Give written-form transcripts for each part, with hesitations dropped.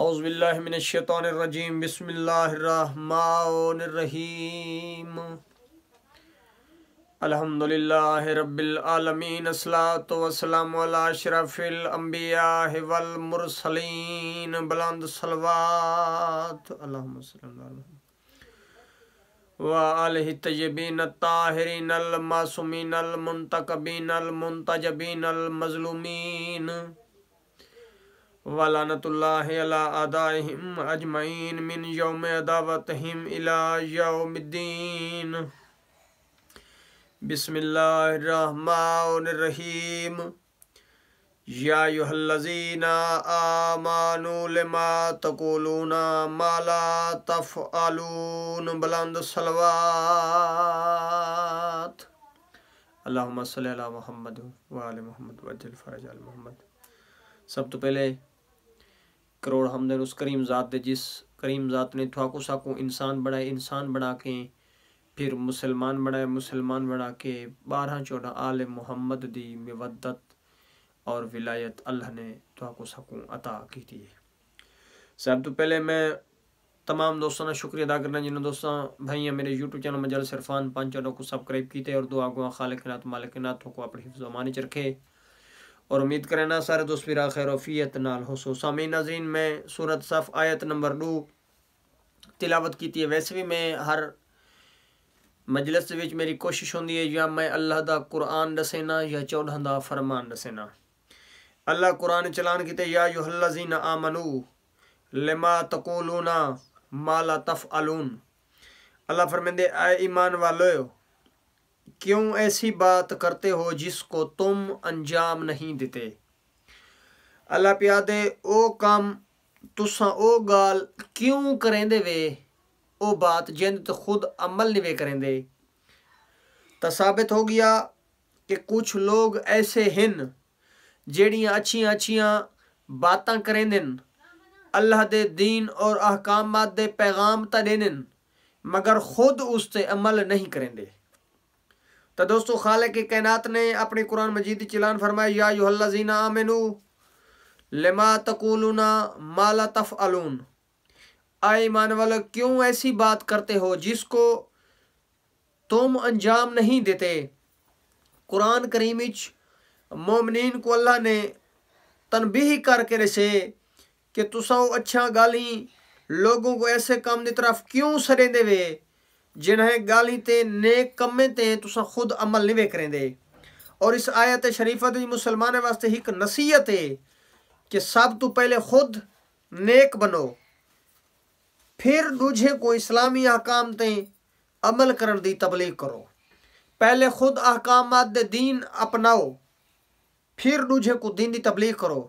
औज़ु बिल्लाहि मिनश्शैतानिर्रजीम बिस्मिल्लाहिर्रहमानिर्रहीम अल्हम्दुलिल्लाहि रब्बिल आलमीन अस्सलातु वस्सलामु अला अशरफिल अंबिया वल मुरसलीन बुलंद सलवात अल्लाहुम्मा सल्लि अला मुहम्मद व आलिहि तय्यबीन ताहिरीन अल मासूमीन अल मुंतकबीन अल मुंतजबीन अल मज़लूमीन वलानतुल्लाहि अला आदाइहिम अजमईन मिन यौम अदावतहिम इला यौमिद्दीन। बिस्मिल्लाहिर्रहमानिर्रहीम या अय्युहल्लज़ीना आमानू लिमा तक़ूलूना मा ला तफ़अलून बुलंद सलवात अल्लाहुम्मा सल्लि अला मुहम्मद व आलि मुहम्मद वज्जिल फ़रज अल मुहम्मद। सब तो पहले करोड़ हमद उस करीम ज़ात दे जिस करीम ज़ात ने थोकू साकू इंसान बना के फिर मुसलमान बनाए, मुसलमान बना के 12-14 आल मुहम्मद दी मवदत और विलायत अल्लाह ने थोकू साकू अता की थी। सब तो पहले मैं तमाम दोस्तों का शुक्रिया अदा करना जिन्होंने दोस्तों भाइयाँ मेरे YouTube channel Majlis Irfan 5 channel को सब्सक्राइब किए और दुआ गो खालिकनात मालिकनात को अपने हिफ्ज़ अमान च रखे और उम्मीद करें ना सारे दोस्त फिर खैरोफियत नाल हो। सो सामी नाजरीन में सूरत सफ़ आयत नंबर 2 तिलावत की थी। वैसे भी मैं हर मजलिस विच मेरी कोशिश होंदी है या मैं अल्लाह दा कुरान दसेना या 14 दा फरमान दसेना। अल्लाह कुरान चलान कीते या अय्युहल्लज़ीना आमनू लिमा तक़ूलूना मा ला तफ़अलून। अल्लाह फरमांदे आए ईमान वालों क्यों ऐसी बात करते हो जिसको तुम अंजाम नहीं देते। अल्लाह प्यादे ओ काम तुसा ओ गाल क्यों करेंदे वे ओ बात जिंद तो खुद अमल नहीं वे करेंदे। तो साबित हो गया कि कुछ लोग ऐसे हैं जेड़ियाँ अच्छियाँ अच्छियाँ बातें करेंदे अल्लाह दे दीन और अहकामात दे पैगाम तो देने मगर खुद उस ते अमल नहीं करेंदे। तो दोस्तों खालिक़ कायनात ने अपने कुरान मजीद चिलान फरमाया या अय्युहल्लज़ीना आमनू लिमा तक़ूलूना मा ला तफ़अलून। आए ईमान वालों क्यों ऐसी बात करते हो जिसको तुम अंजाम नहीं देते। कुरान करीम मोमिनीन को अल्लाह ने तनबीह करके रसे कि तुसा अच्छा गाली लोगों को ऐसे काम की तरफ क्यों सरेंदे वे जिन्हें गाली ते नेक कमे ते तुसा खुद अमल नहीं वे करेंदे। और इस आयत शरीफत मुसलमान वास्ते एक नसीहत है कि सब तो पहले खुद नेक बनो फिर दूजे को इस्लामी अहकाम ते अमल करने दी तबलीग करो। पहले खुद अहकामात दे दीन अपनाओ फिर दूजे को दीन दी तबलीग करो।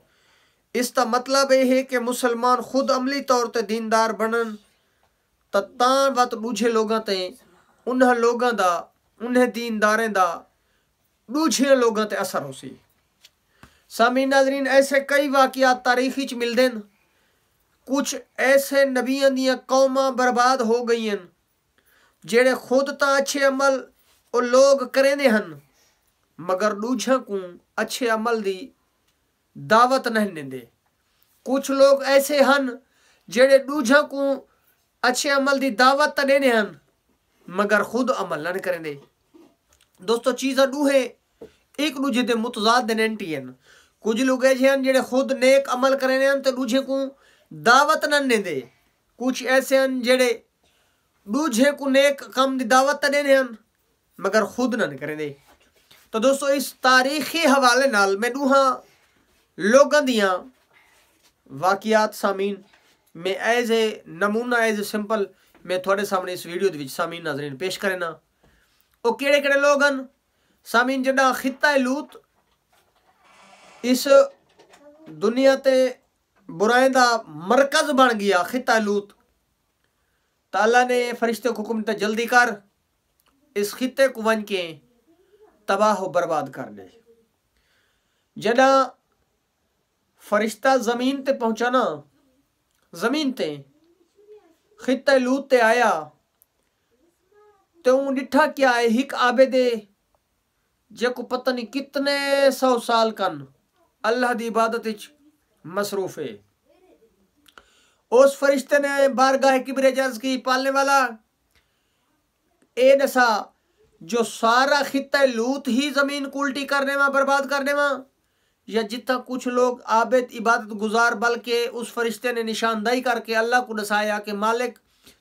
इसका मतलब यह है कि मुसलमान खुद अमली तौर पर दीनदार बनन तां वत दूजे लोगों ते उन्हें लोगों का उन्हें दीनदारें का दूजे लोगों ते असर हो सी। सामी नाजरीन ऐसे कई वाकियात तारीख विच मिलदे न। कुछ ऐसे नबियां दियां कौमां बर्बाद हो गई हैं जेड़े खुद तो अच्छे अमल और लोग करेंदे हन मगर दूजे को अच्छे अमल की दावत नहीं देंदे। कुछ लोग ऐसे हैं जेड़े दूजे को अच्छे अमल की दावत तो देने हैं मगर खुद अमल न करेंदे। दोस्तों चीज़ा दूहे एक दूजे के मुतजाद एंटी हैं। कुछ लोग ऐसे हैं जेड़े खुद नेक अमल करेंदे हैं तो दूजे को दावत न देंदे। कुछ ऐसे हैं जेड़े दूजे को नेक काम की दावत तो देने हैं मगर खुद न करेंदे। तो दोस्तों इस तारीखी हवाले नाल मैं दूहा लोगों दियाँ वाकियात सामीन मैं एज ए नमूना एज ए सिंपल मैं थोड़े सामने इस वीडियो के सामीन नाजरीन पेश करना। वो केड़े केड़े लोग हैं सामीन जिहड़ा खिता लूत इस दुनिया ते बुराई का मरकज बन गया। खिता लूत तो अल्लाह ने फरिश्ते को हुक्म दिया जल्दी कर इस खिते को वन के तबाह बर्बाद कर दे। जड़ा फरिश्ता जमीन ते पहुँचाना जमीन ते खिता लूत ते आया तो उन डिठा क्या है हिक आबे दे जो पता नहीं कितने 100 साल कन अल्लाह की इबादत मसरूफ है। उस फरिश्ते ने बारगाह किबरे जज़ की पालने वाला ए नसा जो सारा खित्ता लूत ही ज़मीन को उल्टी करने में बर्बाद करने में या जितना कुछ लोग आबिद इबादत गुजार बल्कि उस फरिश्ते ने निशानदाही करके अल्लाह को दसाया कि मालिक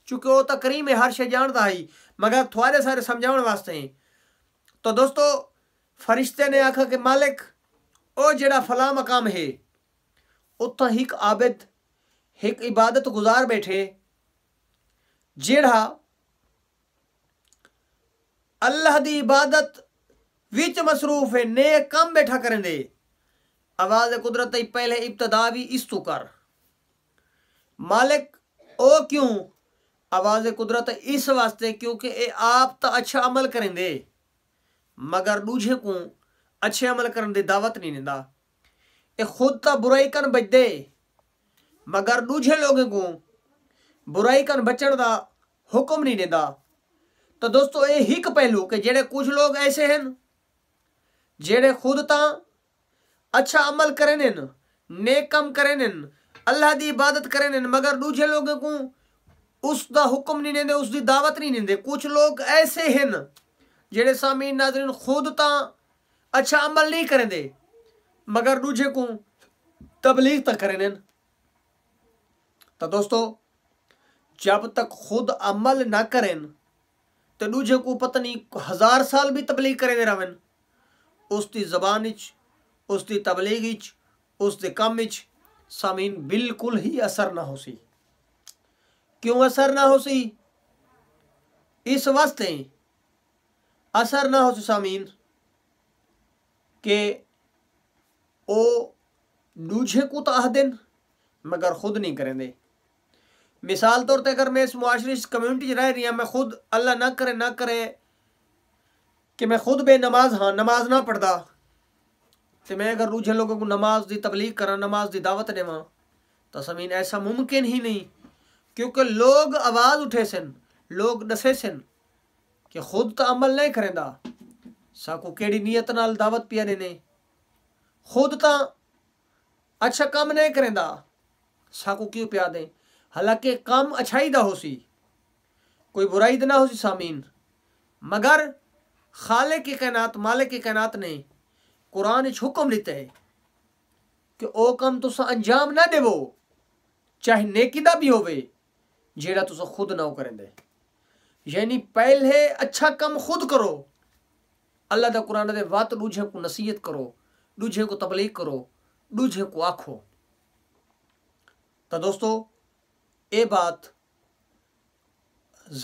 चूँकि वह तकरीम है हर शे जानता है मगर थोड़े सारे समझाने वास्ते हैं। तो दोस्तों फरिश्ते ने आखा कि मालिक ओ जड़ा फला मकाम है उतना एक आबिद एक इबादत गुजार बैठे जेड़ा अल्लाह दी इबादत विच मसरूफ है ने कम बैठा करें दे। आवाज़ कुदरत पहले इब्तदा भी इस तू कर मालिक ओ क्यों आवाज़ कुदरत इस वास्ते क्योंकि ए आप तो अच्छा अमल करें दे मगर दूझे को अच्छे अमल करने की दावत नहीं देता। ए खुद तो बुराई करन बच दे मगर दूझे लोगों को बुराई करन बचने का हुक्म नहीं देता। तो दोस्तों ये हिक पहलू कि जेड़े कुछ लोग ऐसे हैं जेड़े खुद तो अच्छा अमल करेन नेक कम करेन अल्लाह की इबादत करेन मगर दूजे लोगों को उसका हुक्म नहीं देते उसकी दावत नहीं देते। कुछ लोग ऐसे हैं जेड़े सामीन नाजरीन खुद तो अच्छा अमल नहीं करेंदे मगर दूजे को तबलीग तक करेन। तो दोस्तों जब तक खुद अमल ना करेन तो दूजे को पता नहीं हज़ार साल भी तबलीग करेंदे रहन उसकी जबान इच उसकी तबलीग इच उसके काम इच सामीन बिल्कुल ही असर ना हो सी। क्यों असर ना हो सी? इस वास्ते असर ना हो सामीन के ओ दूजे को तो आहदन मगर खुद नहीं करेंदे। मिसाल तौर पर अगर मैं इस मुआशरे इस कम्यूनिटी रह रही हूँ मैं खुद अल्लाह ना करे कि मैं खुद बेनमाज हाँ नमाज ना पढ़ता तो मैं अगर दूजे लोगों को नमाज दी तबलीग करा नमाज दी दावत देव तो समीन ऐसा मुमकिन ही नहीं क्योंकि लोग आवाज़ उठे सन लोग दसे सन कि खुद तो अमल नहीं करेंदा साकू केड़ी नीयत नाल दावत पिया देने खुद तो अच्छा काम नहीं करेंदा साकू क्यों पिया दें हालांकि काम अच्छाई दा हो सी कोई बुराई दा ना हो सी सामीन मगर खालिक की कायनात मालिक की कायनात ने कुरान इच हुक्म दिता है कि ओ कम तुस अंजाम ना देवो चाहे नेकी दा भी होवे जेड़ा तुस खुद ना करेंदे। यानी पहले अच्छा काम खुद करो अल्लाह दा कुरान दे वात दूजे को नसीहत करो दूजे को तबलीग करो दूजे को आखो। तो दोस्तों ये बात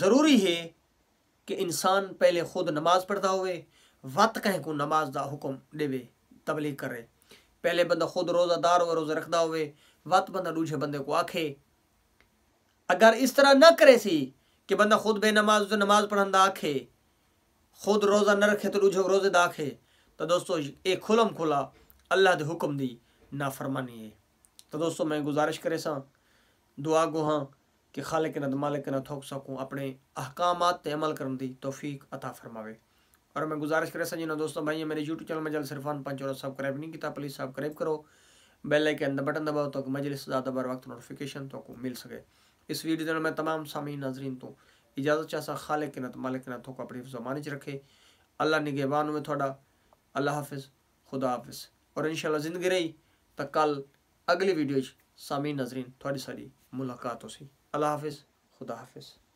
ज़रूरी है कि इंसान पहले खुद नमाज पढ़ता होवे वत कहें को नमाज दा हुक्म देवे तबलीग करे पहले बंदा खुद रोज़ादार हो रोज़ा रखता होवे वत बंदा दूजे बंदे को आखे। अगर इस तरह ना करे सी कि बंदा खुद बेनमाज नमाज पढ़न दा आखे खुद रोज़ा न रखे तो दूजे रोज़े दा आखे तो दोस्तों ये खुलम खुला अल्लाह दे हुक्म दी नाफरमानी है। तो दोस्तों मैं गुजारिश करे सा दुआ गो हाँ कि खालिक ना मालिक ना थोक सकूँ अपने अहकामात ते अमल करने की तौफीक अता फरमावे। और मैं गुजारिश करे सा जिन्होंने दोस्तों भाई मेरे YouTube channel Majlis Irfan पंचोरा subscribe नहीं किया प्लीज़ सब्सक्राइब करो बेल आइकन का बटन दबाओ ताकि मजलिस ज़्यादा बार वक्त नोटिफिकेशन तो मिल सके। इस वीडियो में मैं तमाम सामीन नाजरीन तो इजाज़त चाहता खालिक ना मालिक ना थोक अपनी ज़माने च रखे अल्लाह निगहबान में थोड़ा अल्लाह हाफिज़ खुदा हाफिज़ और इंशाल्लाह जिंदगी रही तो कल अगली वीडियो सामीन नाजरीन थोड़ी सारी मुलाकात हो सी। अल्लाह हाफिज़ खुदा हाफिज़।